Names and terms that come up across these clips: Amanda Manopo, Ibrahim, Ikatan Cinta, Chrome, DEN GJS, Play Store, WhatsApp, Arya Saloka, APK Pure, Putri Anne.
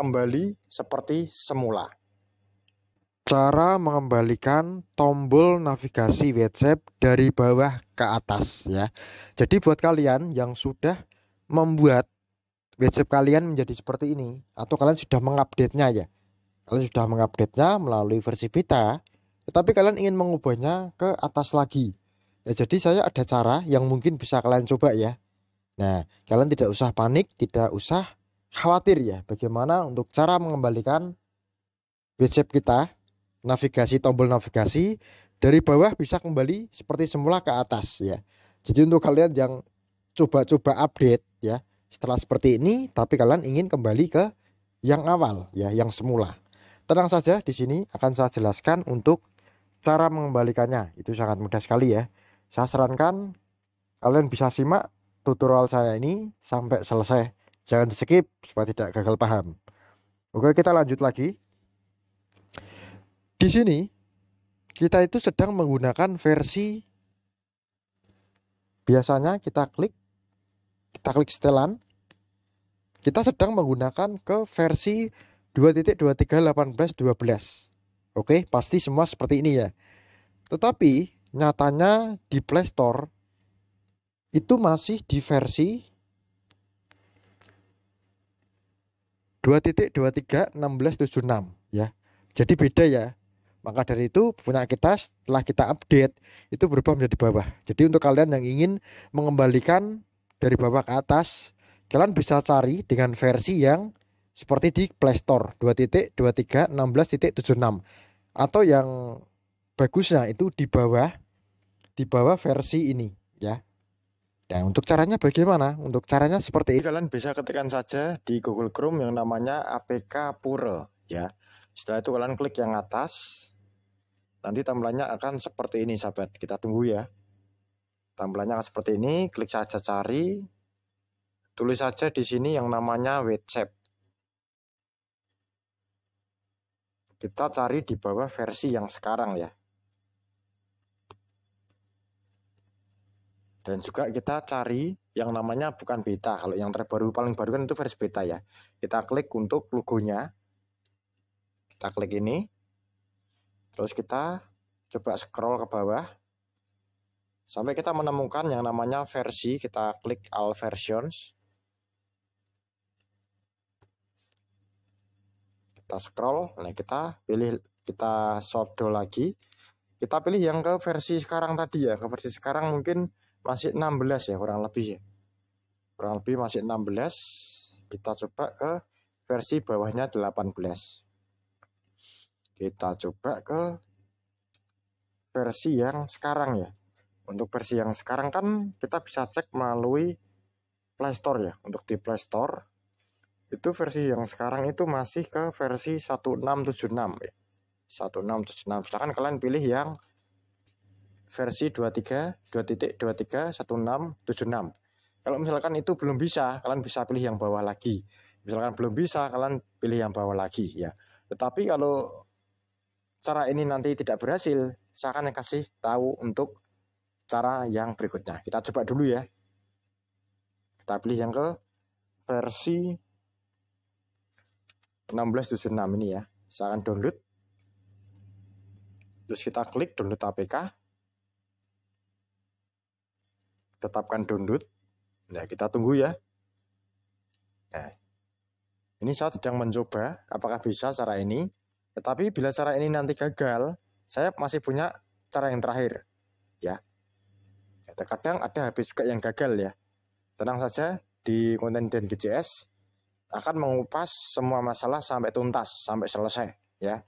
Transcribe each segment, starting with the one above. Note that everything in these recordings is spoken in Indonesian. kembali seperti semula. Cara mengembalikan tombol navigasi WhatsApp dari bawah ke atas ya. Jadi buat kalian yang sudah membuat WhatsApp kalian menjadi seperti ini, atau kalian sudah mengupdate-nya ya, kalian sudah mengupdate-nya melalui versi beta, tetapi kalian ingin mengubahnya ke atas lagi ya, jadi saya ada cara yang mungkin bisa kalian coba ya. Nah, kalian tidak usah panik, tidak usah khawatir ya, bagaimana untuk cara mengembalikan WhatsApp kita, navigasi, tombol navigasi dari bawah bisa kembali seperti semula ke atas ya. Jadi untuk kalian yang coba-coba update ya, setelah seperti ini tapi kalian ingin kembali ke yang awal ya, yang semula, tenang saja, di sini akan saya jelaskan untuk cara mengembalikannya. Itu sangat mudah sekali ya, saya sarankan kalian bisa simak tutorial saya ini sampai selesai, jangan di skip supaya tidak gagal paham. Oke, kita lanjut lagi. Di sini kita itu sedang menggunakan versi, biasanya kita klik setelan, kita sedang menggunakan ke versi 2.23.18.12. Oke, pasti semua seperti ini ya, tetapi nyatanya di Play Store itu masih di versi 2.23.16.76 ya, jadi beda ya. Maka dari itu punya kita setelah kita update itu berubah menjadi bawah. Jadi untuk kalian yang ingin mengembalikan dari bawah ke atas, kalian bisa cari dengan versi yang seperti di Play Store 2.23.16.76, atau yang bagusnya itu di bawah versi ini ya. Nah, untuk caranya bagaimana? Untuk caranya seperti ini, kalian bisa ketikkan saja di Google Chrome yang namanya APK Pure ya. Setelah itu kalian klik yang atas, nanti tampilannya akan seperti ini sahabat, kita tunggu ya. Tampilannya akan seperti ini, klik saja cari, tulis saja di sini yang namanya WhatsApp. Kita cari di bawah versi yang sekarang ya. Dan juga kita cari yang namanya bukan beta, kalau yang terbaru paling baru kan itu versi beta ya. Kita klik untuk logonya, kita klik ini. Terus kita coba scroll ke bawah sampai kita menemukan yang namanya versi, kita klik all versions. Kita scroll, nah kita pilih, kita sodor lagi. Kita pilih yang ke versi sekarang tadi ya, ke versi sekarang mungkin masih 16 ya, kurang lebih ya. Kurang lebih masih 16. Kita coba ke versi bawahnya 18. Kita coba ke versi yang sekarang ya. Untuk versi yang sekarang kan kita bisa cek melalui Play Store ya. Untuk di Play Store itu versi yang sekarang itu masih ke versi 1676 ya. 1676. Silahkan kalian pilih yang versi 2.23.1676. Kalau misalkan itu belum bisa, kalian bisa pilih yang bawah lagi. Misalkan belum bisa, kalian pilih yang bawah lagi ya. Tetapi kalau cara ini nanti tidak berhasil, saya akan kasih tahu untuk cara yang berikutnya. Kita coba dulu ya. Kita pilih yang ke versi 1676 ini ya. Saya akan download. Terus kita klik download APK. Tetapkan download. Nah, kita tunggu ya. Nah, ini saya sedang mencoba apakah bisa cara ini. Tetapi bila cara ini nanti gagal, saya masih punya cara yang terakhir ya. Terkadang ada HP juga yang gagal ya. Tenang saja, di konten DEN GJS akan mengupas semua masalah sampai tuntas, sampai selesai ya.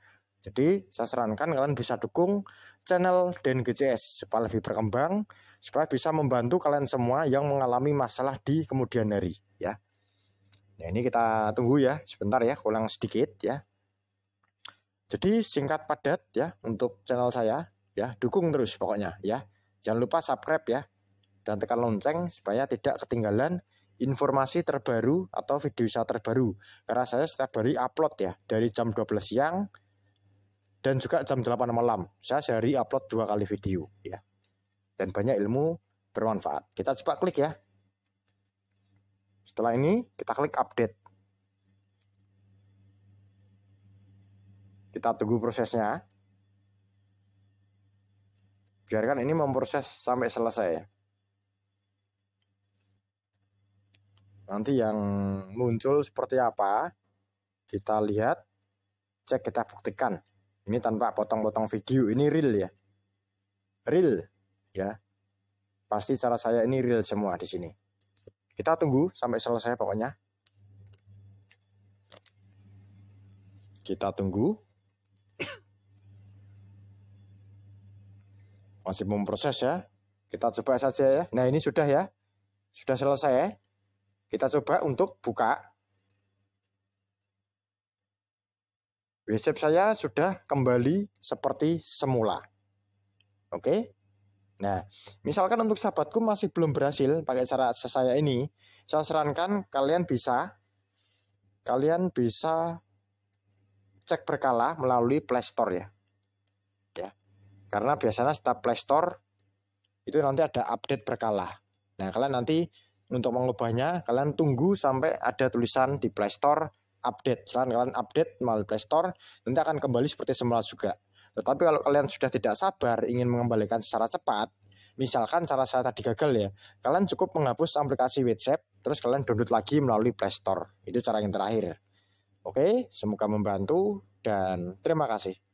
Jadi saya sarankan kalian bisa dukung channel DEN GJS supaya lebih berkembang, supaya bisa membantu kalian semua yang mengalami masalah di kemudian hari ya. Nah, ini kita tunggu ya sebentar ya, ulang sedikit ya. Jadi singkat padat ya untuk channel saya ya, dukung terus pokoknya ya. Jangan lupa subscribe ya dan tekan lonceng supaya tidak ketinggalan informasi terbaru atau video saya terbaru. Karena saya setiap hari upload ya, dari jam 12 siang dan juga jam 8 malam. Saya sehari upload 2 kali video ya. Dan banyak ilmu bermanfaat. Kita coba klik ya. Setelah ini kita klik update. Kita tunggu prosesnya. Biarkan ini memproses sampai selesai. Nanti yang muncul seperti apa, kita lihat, cek, kita buktikan. Ini tanpa potong-potong video, ini real ya. Real ya. Pasti cara saya ini real semua di sini. Kita tunggu sampai selesai pokoknya. Kita tunggu. Masih memproses ya. Kita coba saja ya. Nah, ini sudah ya. Sudah selesai ya. Kita coba untuk buka. WhatsApp saya sudah kembali seperti semula. Oke. Nah, misalkan untuk sahabatku masih belum berhasil pakai cara saya ini, saya sarankan kalian bisa cek berkala melalui Play Store ya. Ya. Karena biasanya setiap Play Store itu nanti ada update berkala. Nah, kalian nanti untuk mengubahnya, kalian tunggu sampai ada tulisan di Play Store update. Selain kalian update melalui Play Store, nanti akan kembali seperti semula juga. Tetapi kalau kalian sudah tidak sabar, ingin mengembalikan secara cepat, misalkan cara saya tadi gagal ya, kalian cukup menghapus aplikasi WhatsApp, terus kalian download lagi melalui Play Store. Itu cara yang terakhir. Oke, semoga membantu dan terima kasih.